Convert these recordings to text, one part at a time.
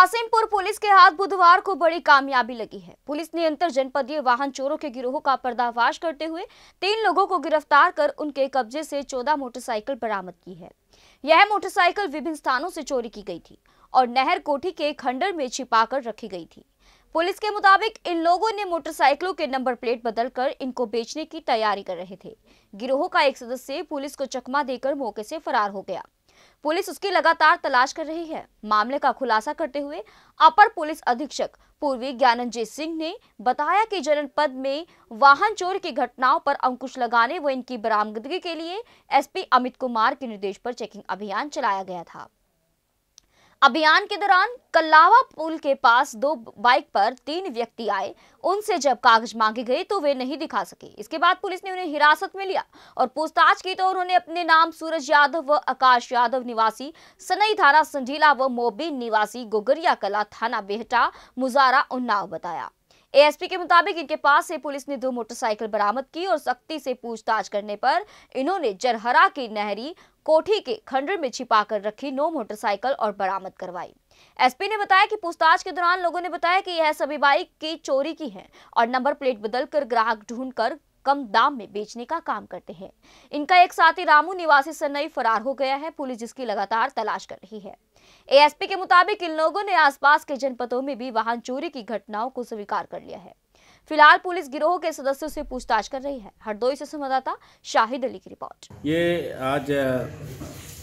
Kasimpur police के हाथ बुधवार को बड़ी कामयाबी लगी है। पुलिस ने अंतर जनपदीय वाहन चोरों के गिरोह का पर्दाफाश करते हुए 3 लोगों को गिरफ्तार कर उनके कब्जे से 14 मोटरसाइकिल बरामद की है। यह मोटरसाइकिल विभिन्न स्थानों से चोरी की गई थी और नहर कोठी के खंडर में छिपा कर रखी गई थी। पुलिस के मुताबिक इन लोगों ने मोटरसाइकिलों के नंबर प्लेट बदलकर इनको बेचने की तैयारी कर रहे थे। गिरोह का एक सदस्य पुलिस को चकमा देकर मौके से फरार हो गया। पुलिस उसकी लगातार तलाश कर रही है। मामले का खुलासा करते हुए अपर पुलिस अधीक्षक पूर्वी ज्ञानेंजी सिंह ने बताया कि जनपद में वाहन चोर की घटनाओं पर अंकुश लगाने व इनकी बरामदगी के लिए एसपी अमित कुमार के निर्देश पर चेकिंग अभियान चलाया गया था। अभियान के दौरान कल्लावा पुल के पास 2 बाइक पर 3 व्यक्ति आए। उनसे जब कागज मांगे गए तो वे नहीं दिखा सके। इसके बाद पुलिस ने उन्हें हिरासत में लिया और पूछताछ की तो उन्होंने अपने नाम सूरज यादव व आकाश यादव निवासी सनई थाना संझीला व मोबीन निवासी गोगरिया कला थाना बेहटा मुजारा उन्नाव बताया। एएसपी के मुताबिक इनके पास से पुलिस ने 2 मोटरसाइकिल बरामद की और सख्ती से पूछताछ करने पर इन्होंने जरहरा की नहरी कोठी के खंडर में छिपा कर रखी 9 मोटरसाइकिल और बरामद करवाई। एसपी ने बताया कि पूछताछ के दौरान लोगों ने बताया कि यह सभी बाइक की चोरी की है और नंबर प्लेट बदलकर ग्राहक ढूंढकर कम दाम में बेचने का काम करते हैं। इनका एक साथी रामू निवासी सनई फरार हो गया है। पुलिस जिसकी लगातार तलाश कर रही है। एएसपी के मुताबिक इन लोगों ने आसपास के जनपदों में भी वाहन चोरी की घटनाओं को स्वीकार कर लिया है। फिलहाल पुलिस गिरोह के सदस्यों से पूछताछ कर रही है। हरदोई से संवाददाता शाहिद अली की रिपोर्ट। ये आज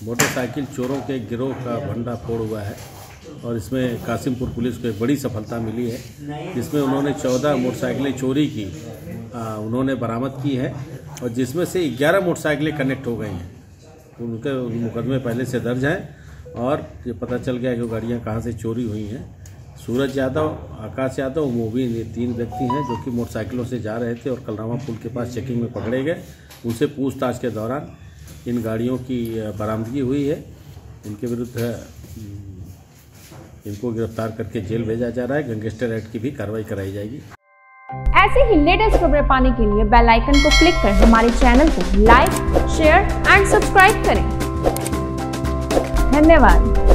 मोटरसाइकिल चोरों के गिरोह का भंडाफोड़ हुआ है और इसमें कासिमपुर पुलिस को एक बड़ी सफलता मिली है, जिसमें उन्होंने 14 मोटरसाइकिलें चोरी की उन्होंने बरामद की है और जिसमें से 11 मोटरसाइकिलें कनेक्ट हो गई हैं। उनके मुकदमे पहले से दर्ज हैं और ये पता चल गया कि गाड़ियाँ कहाँ से चोरी हुई हैं। सूरज यादव, आकाश यादव, मोबीन, ये 3 व्यक्ति हैं जो कि मोटरसाइकिलों से जा रहे थे और कलरामा पुल के पास चेकिंग में पकड़े गए। उनसे पूछताछ के दौरान इन गाड़ियों की बरामदगी हुई है। इनके विरुद्ध इनको गिरफ्तार करके जेल भेजा जा रहा है। गैंगस्टर एक्ट की भी कार्रवाई कराई जाएगी। ऐसे ही लेटेस्ट खबरें पाने के लिए बेल आइकन को क्लिक कर हमारे चैनल को लाइक, शेयर एंड सब्सक्राइब करें। धन्यवाद।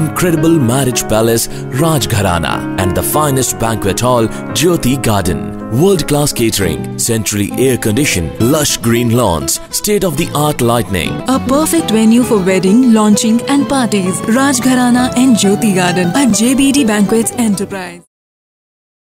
Incredible Marriage Palace, Rajgarhana, and the finest banquet hall, Jyoti Garden. World-class catering, centrally air-conditioned, lush green lawns, state-of-the-art lighting. A perfect venue for wedding, launching, and parties. Rajgarhana and Jyoti Garden at JBD Banquets Enterprise.